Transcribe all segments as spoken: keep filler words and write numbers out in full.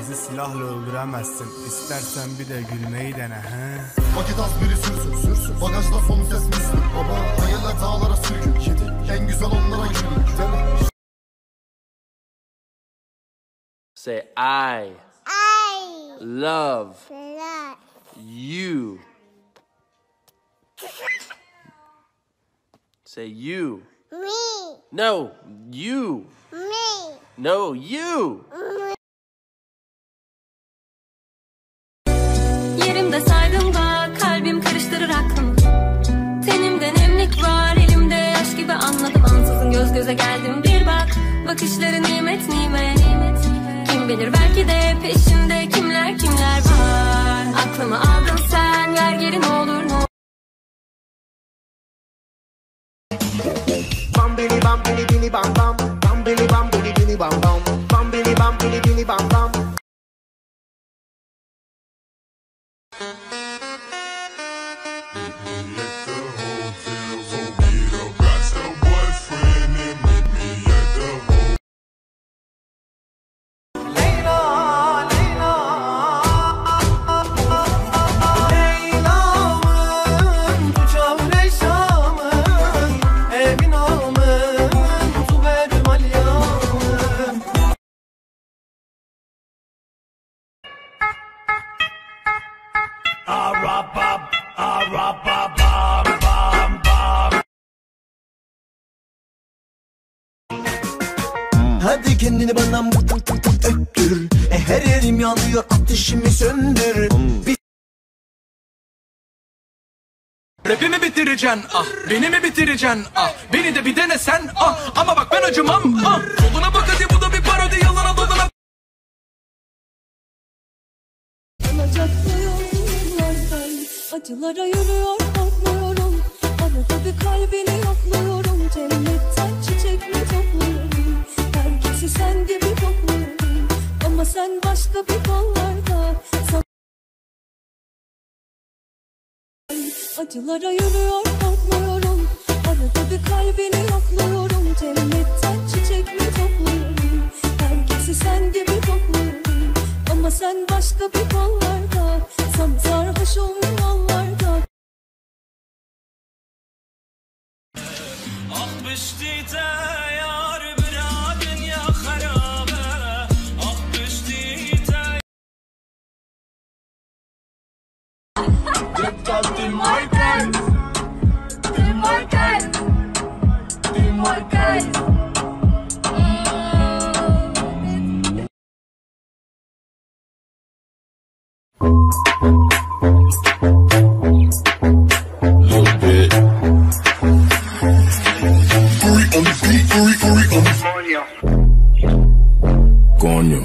Bizi silahla öldüremezsin. İstersen bir de gülmeyi dene he. Vakit az biri sürsün sürsün. Bagajda sonu ses müslüm. Baba hayaller dağlara sürgün. Kedi en güzel onlara gülük. Say I I love, love. you. Say you. Me. No, you. Me. No, you. Yerimde saydım da kalbim karıştırır aklımı. Tenimde nemlik var, elimde yaş gibi anladım. Ansızın göz göze geldim bir bak. Bakışları nimet nimet. Kim bilir belki de peşimde kimler kimler var. Aklımı aldın sen, yer geri ne olur ne olur. Bambili bambili bili bam bam. Bambili bambili bili bam bam. Bambili bambili bili bam bam. Hadi kendini bana öptür. E her yerim yanıyor, ateşimi söndür. Rap'i mi bitireceksin ah, beni mi bitireceksin ah, beni de bir denesen ah, ama bak ben acımam ah. Soluna bak hadi bu da bir parodi, yalana dolana. Acılara yürüyor korkmuyorum. Arada bir kalbini yokluyorum. Cennetten çiçek mi topluyorum? Herkesi sen gibi topluyorum. Ama sen başka bir kollarda. Acılara yürüyor korkmuyorum. Arada bir kalbini yokluyorum. Cennetten çiçek mi topluyorum? Herkesi sen gibi topluyorum. Ama sen başka bir kollarda. Sarhoş olmuş yollarda. Ah büştite yar bira dünya harabe. Ah büştite. Dikkat din markal. Din markal. Din markal. Coño.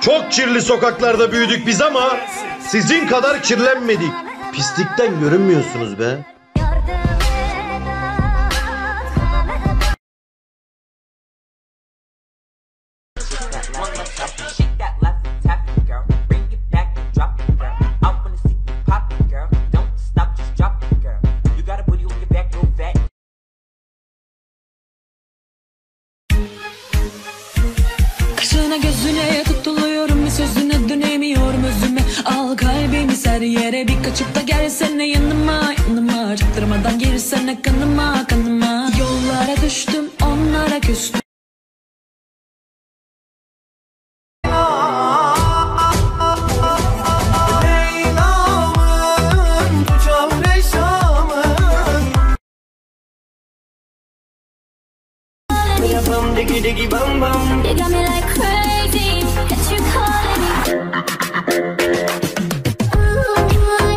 Çok kirli sokaklarda büyüdük biz ama sizin kadar kirlenmedik. Pislikten görünmüyorsunuz be. Gözüne tutuluyorum, bir sözüne dönemiyorum özüme. Al kalbimi ser yere, bir kaçıp da gelsene yanıma yanıma. Çaktırmadan girsene kanıma kanıma. Yollara düştüm, onlara küstüm. Diggy bum bum. You got me like crazy. That you calling me. Ooh.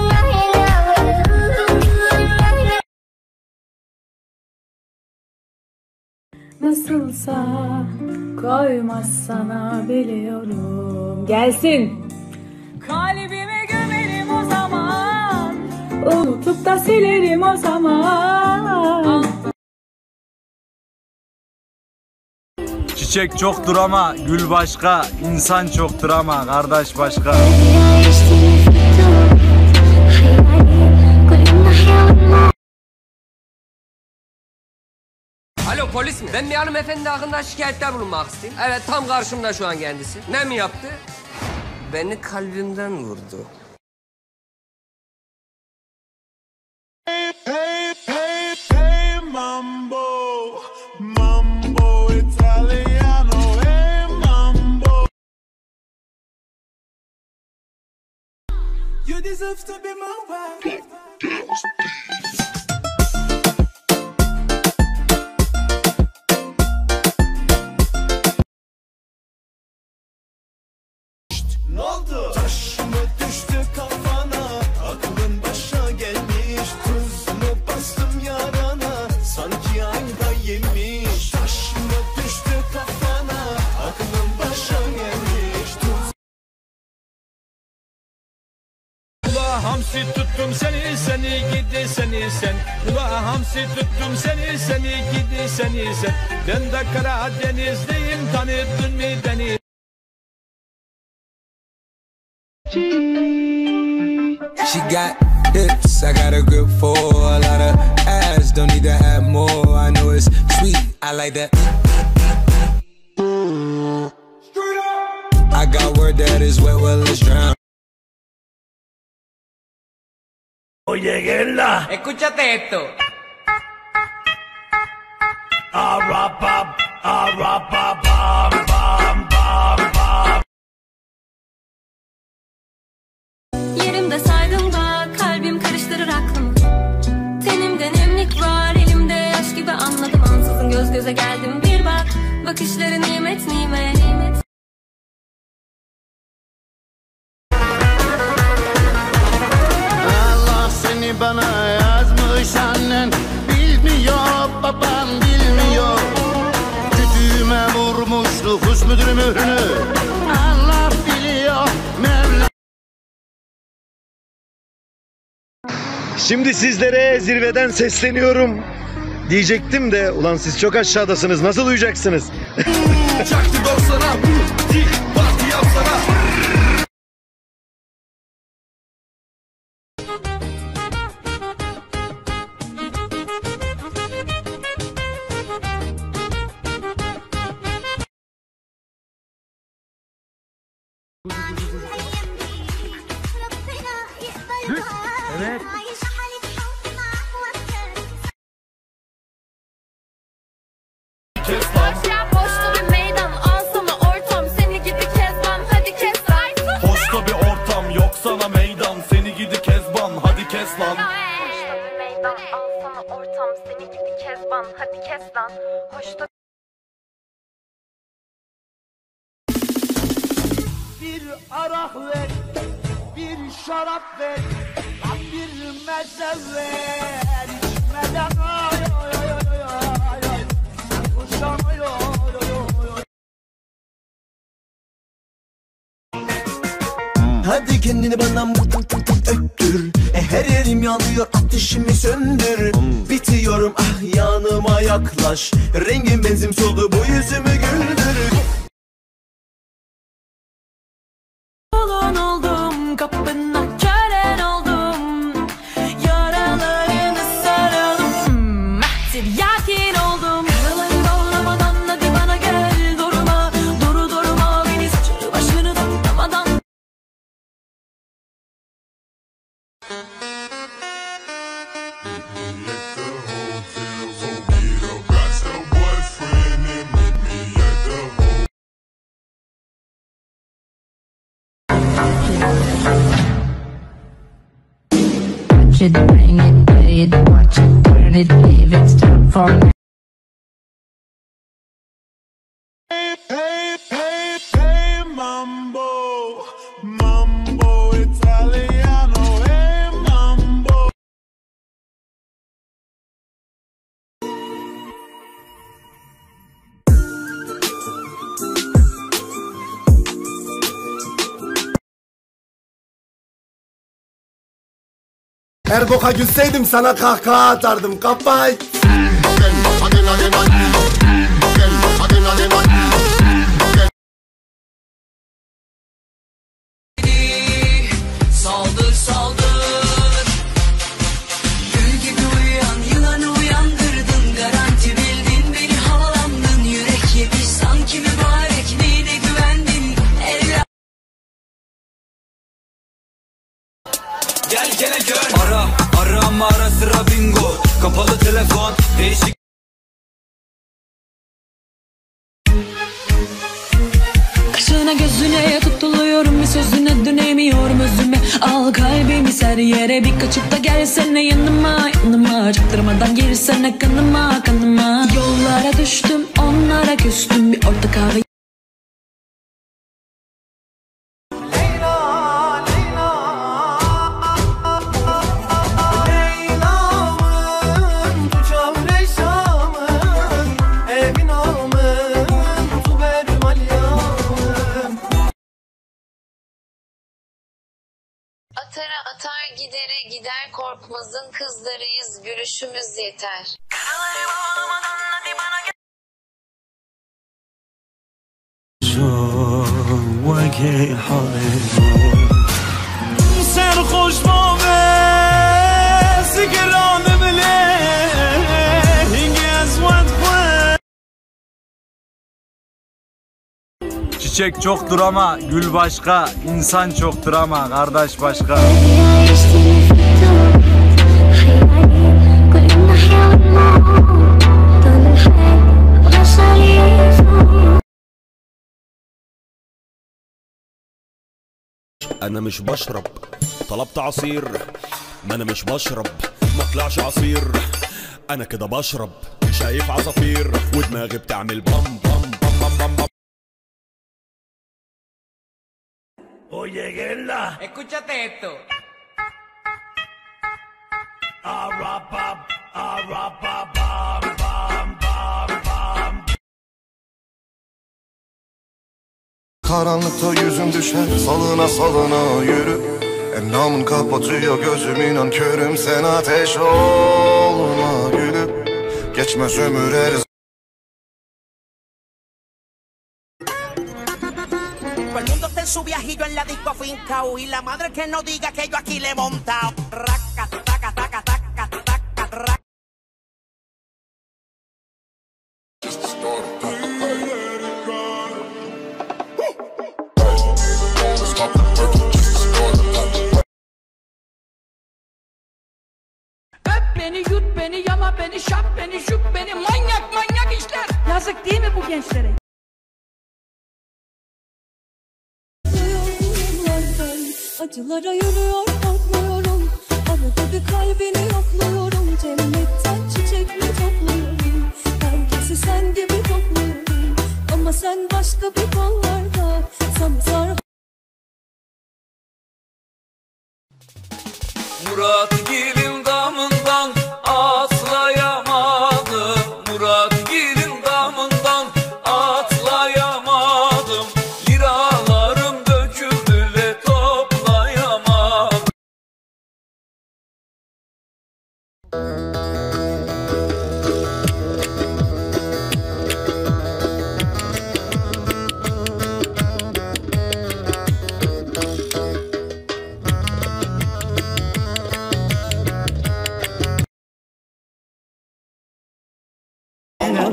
Nasılsa koymaz sana biliyorum. Gelsin. Kalbime gömerim o zaman, unutup da silerim o zaman. Çiçek çoktur ama gül başka, insan çoktur ama kardeş başka. Alo polis mi? Ben bir hanımefendi hakkında şikayette bulunmak istiyorum. Evet, tam karşımda şu an kendisi. Ne mi yaptı? Beni kalbimden vurdu. Hey, hey, hey, hey, mambo, mambo italiano, hey, mambo. You deserve to be my wife. Hamsi tuttum seni seni gidi seni sen. Ula hamsi tuttum seni seni gidi seni sen. Ben de Karadenizliyim, tanıdın mı beni? She got hips, I got a grip for a lot of ass. Don't need to have more, I know it's sweet, I like that. I got word that is wet, well it's drowned. Oye, Gerla, escúchate esto. Yerimde saydım da kalbim karıştırır aklımı. Tenimde nemlik var, elimde yaş gibi anladım. Ansızın göz göze geldim, bir bak. Bakışları nimet nimet nimet. Bana yazmış annen, bilmiyor babam bilmiyor. Kütüğüme vurmuş nüfus müdürü mührünü, Allah biliyor Mevla. Şimdi sizlere zirveden sesleniyorum diyecektim de ulan siz çok aşağıdasınız, nasıl uyuyacaksınız? Çaktı dostlara, dik parti yapsana. Evet. Boş ya, boşlu bir meydan, al sana ortam, seni gidi kezban, hadi kes lan. Boşta bir ortam, yok sana meydan, seni gidi kezban, hadi kes lan. Boşta bir meydan, al sana ortam, seni gidi kezban, hadi kes lan. Hoşta bir arak ver, bir şarap ver, bir meze ver, içmeden ay ay ay ay ay, koşamıyor. Hadi kendini bana öttür, e her yerim yanıyor, ateşimi söndür. Bitiyorum, ah yanıma yaklaş, rengim benzin soldu, bu yüzümü güldür. Should bring it, play it, watch it, turn it, leave it, turn for me. Hey, hey, hey, hey, mambo, mambo italiano, hey, mambo. Her boka gülseydim sana kahkaha atardım. Kapay. Gel gene gör. Ara, arama ara sıra bingo. Kapalı telefon, değişik. Kaşına gözüne tutuluyorum, bir sözüne dönemiyorum özüme. Al kalbimi ser yere, bir kaçıp da gelsene yanıma yanıma. Çaktırmadan girsene kanıma kanıma. Yollara düştüm, onlara küstüm, bir orta kahve. Atara atar gidere gider, korkmazın kızlarıyız, gülüşümüz yeter. Çiçek çoktur ama gül başka, insan çoktur ama kardeş başka. أنا مش بشرب طلبت عصير، ما أنا مش بشرب ما طلعش عصير، أنا كده بشرب شايف عصافير ودماغي بتعمل بام بام بام بام بام. Oye, Gerla. Escúchate esto. Karanlıkta yüzüm düşer, salına salına yürü. Endamın kapatıyor gözüm, inan körüm, sen ateş olma gülüm. Geçmez ömür her. Su viajillo en la disco afincao y la madre que no diga que yo aquí le he montao. Raca, taca, taca, taca, taca, raca. Öp beni, yut beni, yala beni, şap beni, şup beni, manyak manyak işler. Yazık değil mi bu gençlere? Acılara yürüyor, korkmuyorum. Arada bir kalbini yokluyorum. Cennetten çiçek mi topluyorum? Herkesi sen gibi topluyorum. Ama sen başka bir kollarda samsar. Murat gelin damından atlayamadım. Murat gelin damından atlayamadım. Liralar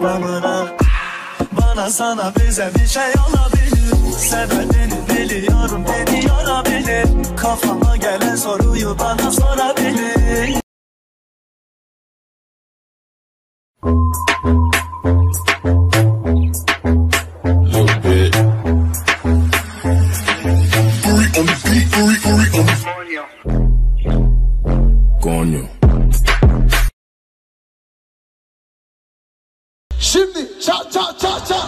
bana, bana sana bize bir şey olabilir. Sebebini biliyorum, beni yorabilir. Kafama gelen soruyu bana sorabilir. Coño. Şimdi ça ça ça ça.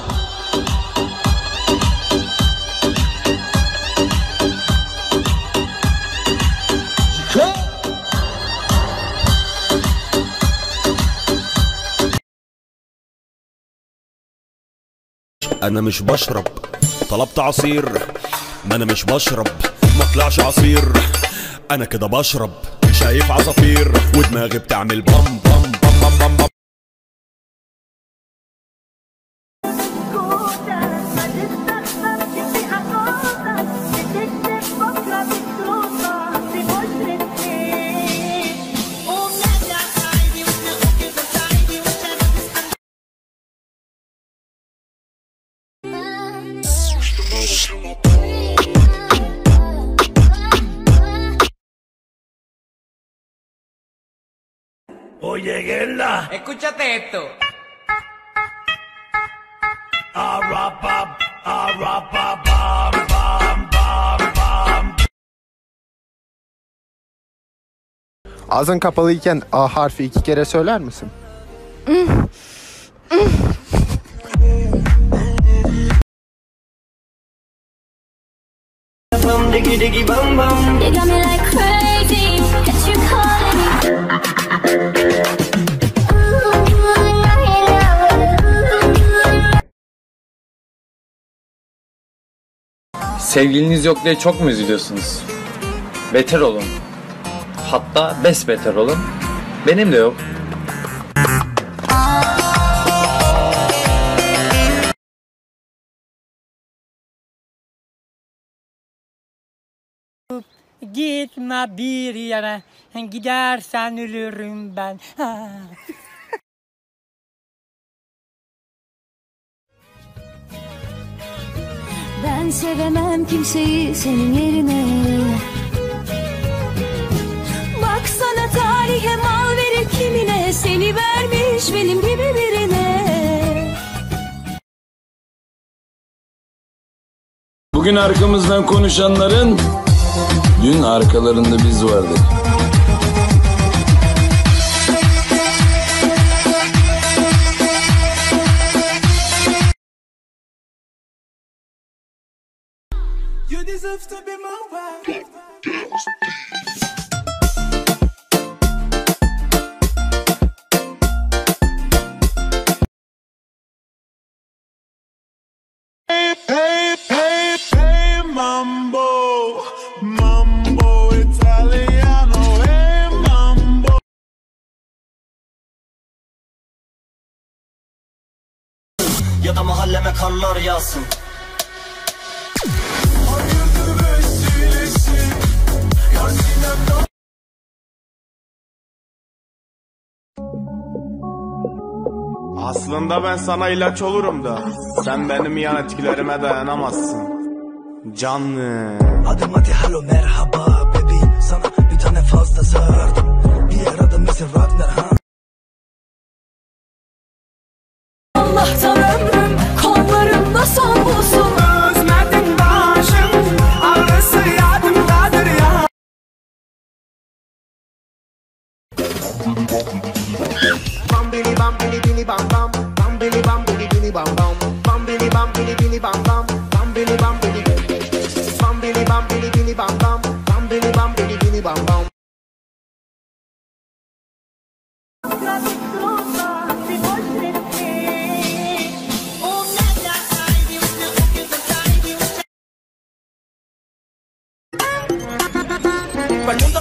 أنا مش بشرب طلبت عصير، ما أنا مش بشرب ما طلعش عصير، أنا كده بشرب شايف عصافير ودماغي بتعمل بام بام بام بام بام, بام. Oye, Gerla, escúchate esto. Arapa, arapa, bam, bam, bam, bam. Ağzın kapalıyken A harfi iki kere söyler misin? You got me like crazy, that you calling me. Sevgiliniz yok diye çok mu üzülüyorsunuz? Beter olun. Hatta besbeter olun. Benim de yok. Gitme bir yere, gidersen ölürüm ben. Ben sevemem kimseyi senin yerine. Baksana tarihe mal verir kimine, seni vermiş benim gibi birine. Bugün arkamızdan konuşanların dün arkalarında biz vardık. You deserve to be my wife. Hey, hey, hey, hey, mambo, mambo italiano, hey, mambo. Ya da mahalleme karlar yağsın. Aslında ben sana ilaç olurum da sen benim yan etkilerime dayanamazsın. Canlı. Adım hadi hello merhaba bebeğim, sana bir tane fazla sarardım. Bir arada misin Wagner ha? Allah'tan ömrüm kollarımda son bulsun. Özmedim başım ağrısı yardımdadır ya. Bambili bambili bili bam bam, bambili bambili bili bam bam, bambili bambili bili bam bam, bambili bambili bambili bambili bili bam bam, bambili bambili bili bam bam.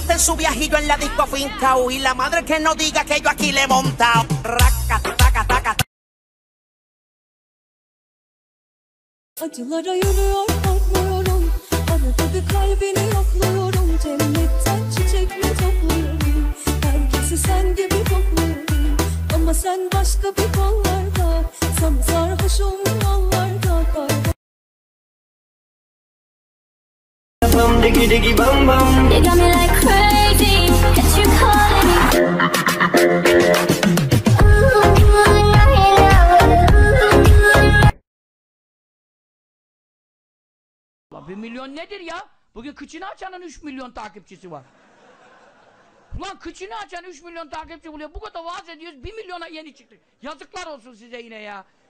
Todo el mundo está en su viajillo en la disco afincao, y la madre que no diga que yo aquí le he montao. Raca, taca, taca. Acılara yürüyor korkmuyorum, arada bir kalbini yokluyorum. Cennetten çiçek mi topluyorum, herkesi sen gibi topluyorum. Ama sen başka bir kollarda, sana sarhoşum yollarda. Diggy diggy bum bum. You got me like crazy, that you calling me. Ulan bir milyon nedir ya? Bugün kıçını açanın üç milyon takipçisi var. Ulan kıçını açan üç milyon takipçi buluyor. Bu kadar vaaz ediyoruz, bir milyona yeni çıktık. Yazıklar olsun size yine ya.